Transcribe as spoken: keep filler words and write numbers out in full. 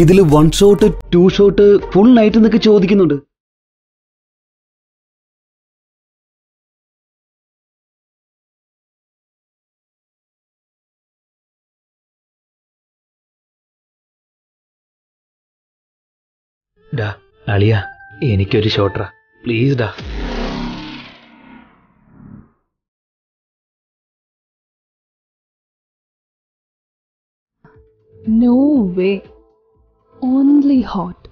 ഇതില് one shot two shot full night എന്നൊക്കെ ചോദിക്കുന്നുണ്ട്. ഡാ അളിയ, എനിക്കൊരു ഷോട്ടറാ പ്ലീസ് ഡാ. No way. Only hot.